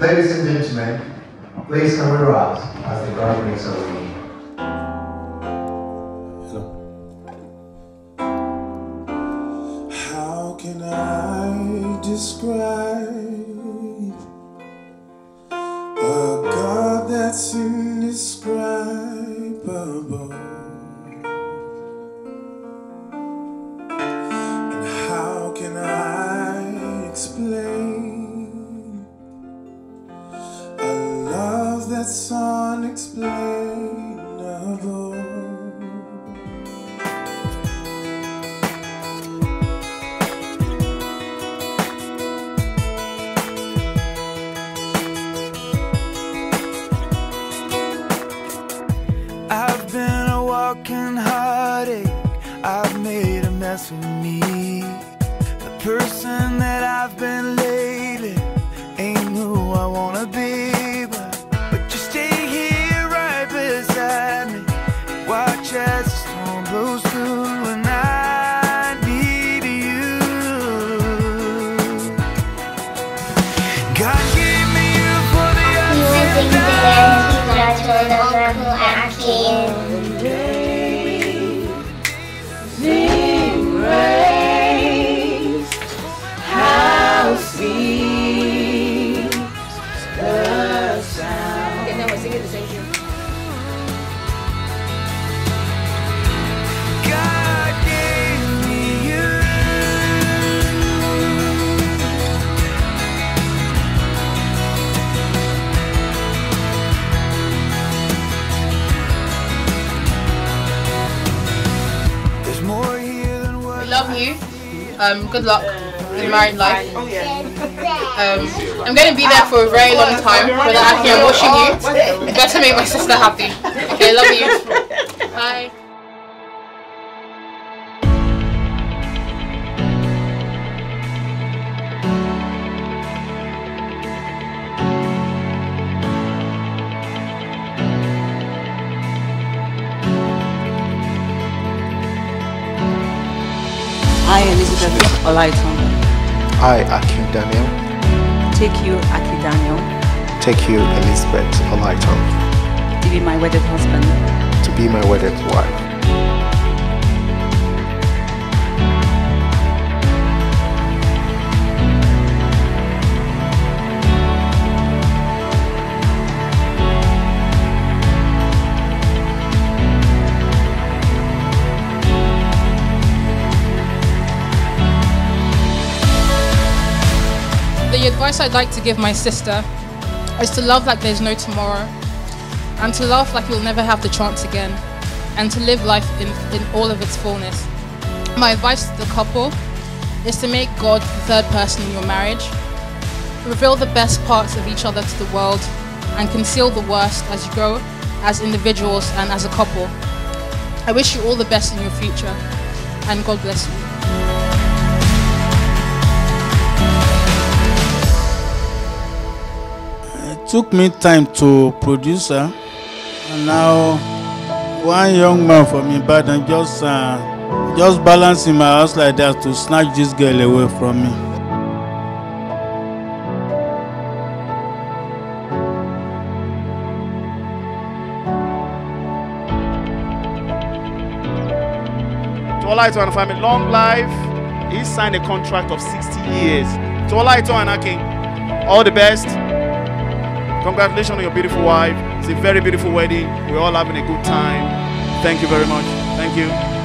Ladies and gentlemen, please can we rise as the God brings us away. Hello. How can I describe a God that's indescribable? And how can I explain that's unexplainable? I've been a walking heartache. I've made a mess with me. The person that I've been lately ain't who I wanna be. Watch as the storm blows through, and I need you. God gave me you for the unseen. Uncle Akin. Sing praise, how sweet the sound. Okay, now we're singing the same thing. You. Good luck in married life. I'm going to be there for a very long time. Brother Aki, I'm watching you. You better make my sister happy. Okay, love you. Bye. I, Elizabeth Olaitan. I, Akin Daniel. Take you, Akin Daniel. Take you, Elizabeth Olaitan. To be my wedded husband. To be my wedded wife. The advice I'd like to give my sister is to love like there's no tomorrow, and to laugh like you'll never have the chance again, and to live life in all of its fullness. My advice to the couple is to make God the third person in your marriage, reveal the best parts of each other to the world, and conceal the worst as you grow as individuals and as a couple. I wish you all the best in your future, and God bless you. Took me time to produce her, and now one young man from Ibadan just balanced in my house like that to snatch this girl away from me. To Olaitan and family, long life. He signed a contract of 60 years. To Olaitan and Akin, all the best. Congratulations on your beautiful wife. It's a very beautiful wedding. We're all having a good time. Thank you very much. Thank you.